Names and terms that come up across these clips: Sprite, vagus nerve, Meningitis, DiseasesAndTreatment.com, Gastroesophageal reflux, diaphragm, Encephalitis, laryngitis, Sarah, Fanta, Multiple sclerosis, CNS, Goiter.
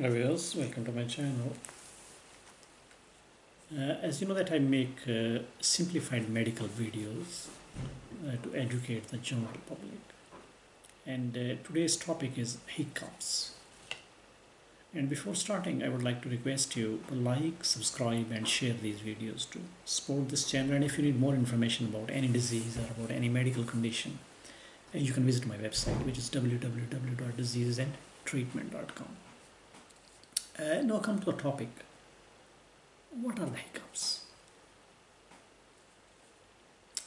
Hello viewers, welcome to my channel. As you know that I make simplified medical videos to educate the general public, and today's topic is hiccups. And before starting, I would like to request you to like, subscribe and share these videos to support this channel. And if you need more information about any disease or about any medical condition, you can visit my website, which is www.DiseasesAndTreatment.com. Now come to the topic. What are the hiccups?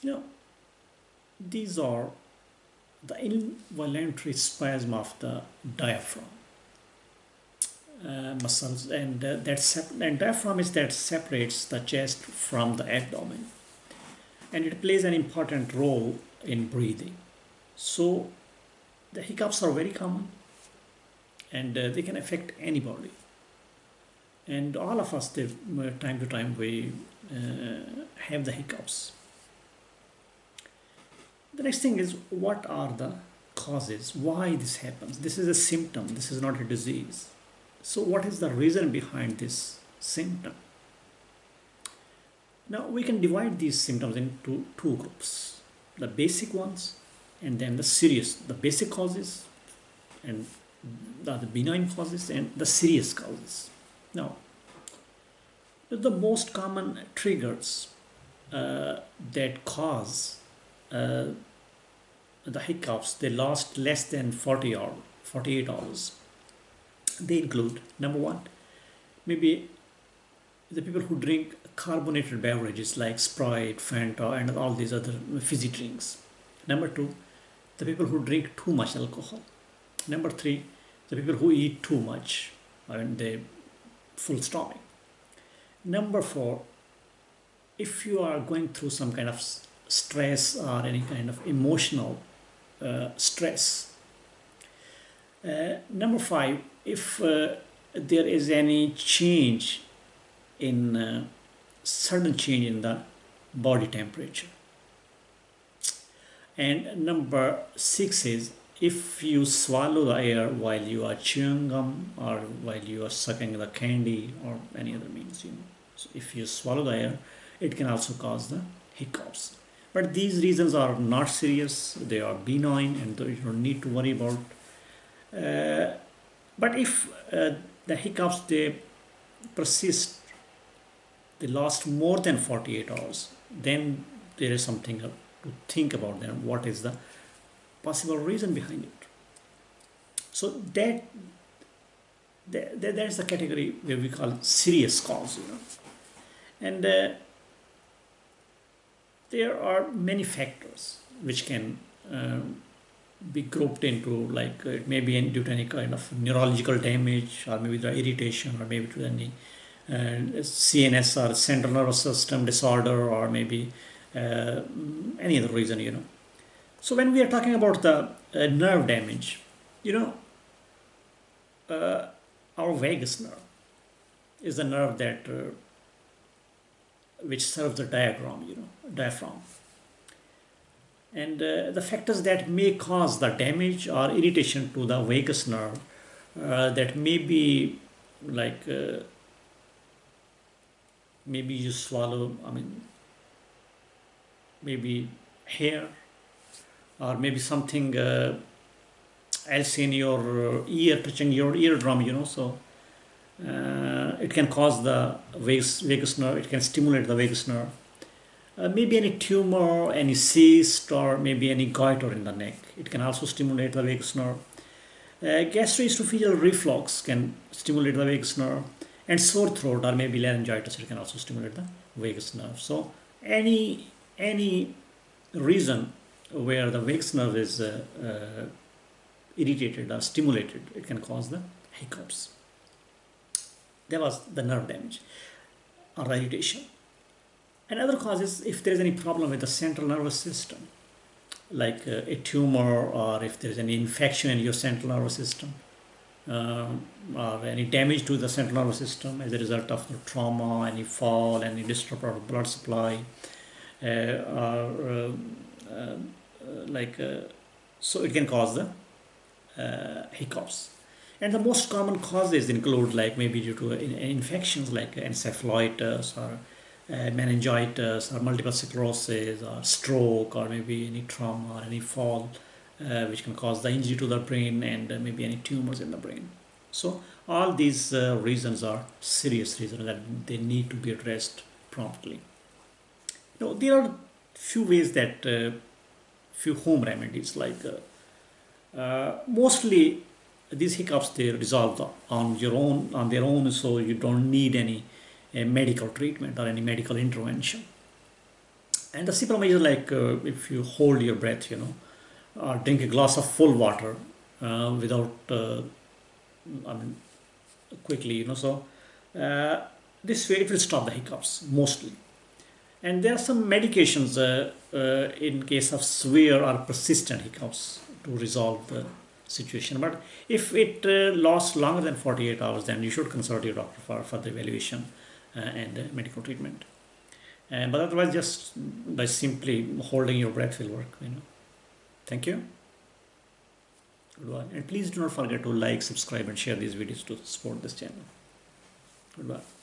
You know, these are the involuntary spasm of the diaphragm muscles, and diaphragm is that separates the chest from the abdomen, and it plays an important role in breathing. So the hiccups are very common, and they can affect anybody. And all of us, time to time, we have the hiccups. The next thing is, what are the causes? Why this happens? This is a symptom. This is not a disease. So what is the reason behind this symptom? Now we can divide these symptoms into two groups: the basic ones, and then the serious, the basic causes, and the benign causes, and the serious causes. Now, the most common triggers that cause the hiccups, they last less than 40 or 48 hours. They include, number one, maybe the people who drink carbonated beverages like Sprite, Fanta, and all these other fizzy drinks. Number two, the people who drink too much alcohol. Number three, the people who eat too much, and they full stomach. Number four, if you are going through some kind of stress or any kind of emotional stress. Number five, if there is any change in sudden change in the body temperature. And number six is, if you swallow the air while you are chewing gum or while you are sucking the candy or any other means, you know. So if you swallow the air, it can also cause the hiccups. But these reasons are not serious, they are benign, and you don't need to worry about. But if the hiccups, they persist, they last more than 48 hours, then there is something to think about them. What is the possible reason behind it? So that is the category where we call serious cause, you know. And there are many factors which can be grouped into, like it may be due to any kind of neurological damage, or maybe the irritation, or maybe to any CNS or central nervous system disorder, or maybe any other reason, you know. So when we are talking about the nerve damage, you know, our vagus nerve is the nerve that which serves the diaphragm, you know, And the factors that may cause the damage or irritation to the vagus nerve, that may be like maybe you swallow, maybe hair, or maybe something else in your ear, touching your eardrum, you know. So it can cause the vagus nerve, it can stimulate the vagus nerve. Maybe any tumor, any cyst, or maybe any goiter in the neck, it can also stimulate the vagus nerve. Gastroesophageal reflux can stimulate the vagus nerve, and sore throat or maybe laryngitis, it can also stimulate the vagus nerve. So any reason where the vagus nerve is irritated or stimulated, it can cause the hiccups. There was the nerve damage or irritation. Another cause is if there is any problem with the central nervous system, like a tumor, or if there is any infection in your central nervous system, or any damage to the central nervous system as a result of the trauma, any fall, any disruption of blood supply, so it can cause the hiccups. And the most common causes include like maybe due to infections like encephalitis or meningitis or multiple sclerosis or stroke or maybe any trauma or any fall which can cause the injury to the brain and maybe any tumors in the brain. So all these reasons are serious reasons that they need to be addressed promptly. Now, there are few ways that few home remedies like mostly these hiccups, they resolve on their own, so you don't need any medical treatment or any medical intervention. And the simple measures like if you hold your breath, you know, or drink a glass of full water without quickly, you know, so this way it will stop the hiccups mostly. And there are some medications in case of severe or persistent hiccups to resolve the situation. But if it lasts longer than 48 hours, then you should consult your doctor for further evaluation and medical treatment. But otherwise, just by simply holding your breath will work, you know. Thank you. Goodbye. And please do not forget to like, subscribe, and share these videos to support this channel. Goodbye.